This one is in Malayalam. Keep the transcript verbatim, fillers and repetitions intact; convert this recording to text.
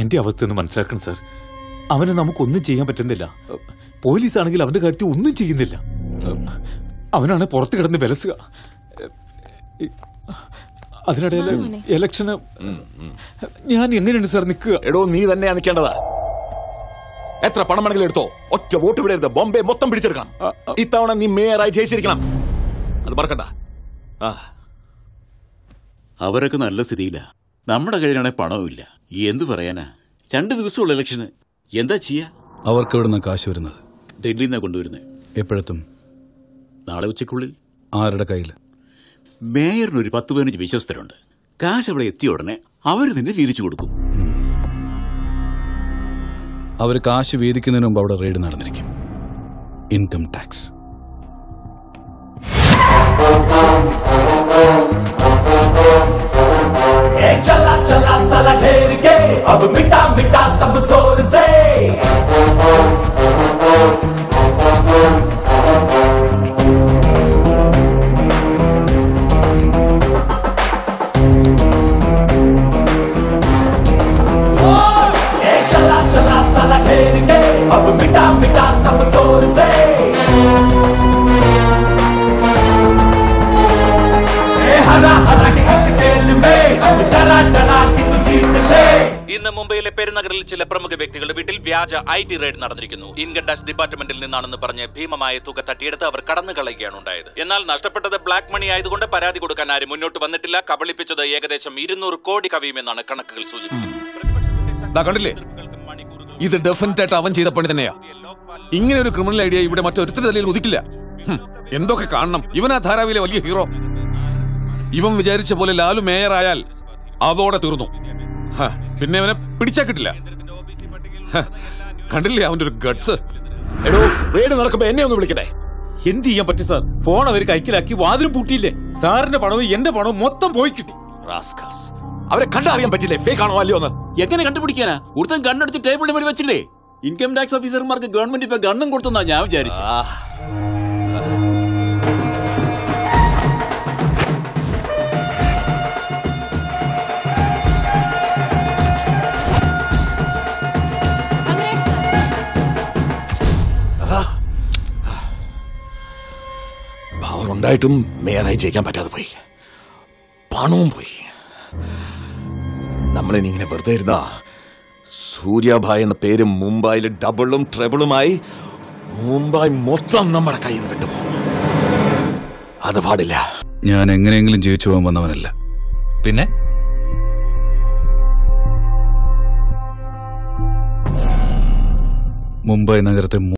എന്റെ അവസ്ഥയൊന്ന് മനസ്സിലാക്കണം സാർ. അവനെ നമുക്കൊന്നും ചെയ്യാൻ പറ്റുന്നില്ല. പോലീസാണെങ്കിൽ അവന്റെ കാര്യത്തിൽ ഒന്നും ചെയ്യുന്നില്ല. അവനാണ് പുറത്ത് കിടന്ന് വിലസുക. അതിനിടയിൽ ഇലക്ഷന് ഞാൻ എങ്ങനെയാണ് സാർ നിൽക്കുക? എടോ നീ തന്നെയാ നിൽക്കേണ്ടതാ. എത്ര പണം വേണമെങ്കിലും എടുത്തോ, ഒറ്റ വോട്ട് വിടരുത്. ബോംബെ മൊത്തം പിടിച്ചെടുക്കണം. ഇത്തവണ നീ മേയറായി ജയിച്ചിരിക്കണം, അത് പറക്കണ്ട. അവരൊക്കെ നല്ല സ്ഥിതിയില്ല, നമ്മുടെ കയ്യിലാണെങ്കിൽ പണവുമില്ല. എന്തു പറയാനാ, രണ്ടു ദിവസമുള്ള ഇലക്ഷന് എന്താ ചെയ്യാ? അവർക്ക് എവിടുന്ന കാശ് വരുന്നത്? ഡൽഹിയിൽ നിന്നാണ് കൊണ്ടുവരുന്നത്. എപ്പോഴെത്തും? നാളെ ഉച്ചയ്ക്കുള്ളിൽ. ആരുടെ കയ്യിൽ? മേയറിന് ഒരു പത്ത് പതിനഞ്ച് വിശ്വസ്തരുണ്ട്. കാശ് അവിടെ എത്തിയ ഉടനെ അവർ തന്നെ തിരിച്ചു കൊടുക്കും. അവർ കാശ് വീതിക്കുന്നതിന് മുമ്പ് അവിടെ റെയ്ഡ് നടന്നിരിക്കും. Income tax. चला चला साला घेर के अब मिटा मिटा सब जोर से चला चला साला घेर के अब मिटा मिटा सब जोर से हरा हरा के ഇന്ന് മുംബൈയിലെ പെരുനഗറിൽ ചില പ്രമുഖ വ്യക്തികളുടെ വീട്ടിൽ വ്യാജ ഐ ടി റെയ്ഡ് നടന്നിരിക്കുന്നു. ഇൻകം ടാക്സ് ഡിപ്പാർട്ട്മെന്റിൽ നിന്നാണെന്ന് പറഞ്ഞ് ഭീമമായ തുക തട്ടിയെടുത്ത് അവർ കടന്നു കളയുകയാണ് ഉണ്ടായത്. എന്നാൽ നഷ്ടപ്പെട്ടത് ബ്ലാക്ക് മണി ആയതുകൊണ്ട് പരാതി കൊടുക്കാൻ ആരും മുന്നോട്ട് വന്നിട്ടില്ല. കബളിപ്പിച്ചത് ഏകദേശം ഇരുന്നൂറ് കോടി കവിയുമെന്നാണ് കണക്കുകൾ സൂചിപ്പിക്കുന്നത്. ഇത് ഡെഫിനറ്റ് ആയിട്ട് അവൻ ചെയ്ത പണി തന്നെയാ. ഇങ്ങനെ ഒരു ക്രിമിനൽ ഐഡിയ ഇവിടെ മറ്റൊരുത്തരുടെ തലയിൽ ഉദിക്കില്ല. എന്തൊക്കെ കാണണം, ഇവനാ ധാരാവിയിലെ വലിയ ഹീറോ. ഇവൻ വിചാരിച്ച പോലെ ലാലു മേയറായാൽ അതോടെ തീർന്നു. പിന്നെ അവനെ പിടിച്ചാ കിട്ടില്ല. കണ്ടില്ലേ അവന്റെ ഒരു ഗട്സ്. എടോ റെയ്ഡ് നടക്കുമ്പോ എന്നെ ഒന്ന് വിളിക്കട്ടെ. എന്ത് ചെയ്യാൻ പറ്റി സാർ? ഫോൺ അവർ കൈക്കലാക്കി വാതിലും പൂട്ടിയില്ലേ. സാറിന്റെ പണവും എന്റെ പണവും മൊത്തം പോയി കിട്ടി. അവരെ കണ്ടറിയാൻ പറ്റില്ലേ ഫേക്ക് ആണോ അല്ലയോ എന്ന്? എങ്ങനെ കണ്ടുപിടിക്കാനാ? ഒരുത്തൻ ഗണ്ണെടുത്ത് ടേബിളിന് വേണ്ടി വെച്ചില്ലേ. ഇൻകം ടാക്സ് ഓഫീസർമാർക്ക് ഗവൺമെന്റ് ഇപ്പൊ ഗണ്ണും കൊടുത്തെന്നാ ഞാൻ വിചാരിച്ചു. ായിട്ടും മേയറായി ജയിക്കാൻ പറ്റാതെ പോയി, പണവും പോയി. നമ്മളിനി ഇങ്ങനെ വെറുതെ ഇരുന്നാ സൂര്യഭായ് എന്ന പേര് മുംബൈയിൽ ഡബിളും ട്രിബിളുമായി മുംബൈ മൊത്തം നമ്മുടെ കയ്യിൽ നിന്ന് വിട്ടുപോകും. അത് പാടില്ല. ഞാൻ എങ്ങനെയെങ്കിലും ജീവിച്ചു പോകാൻ വന്നവനല്ല. പിന്നെ മുംബൈ നഗരത്തെ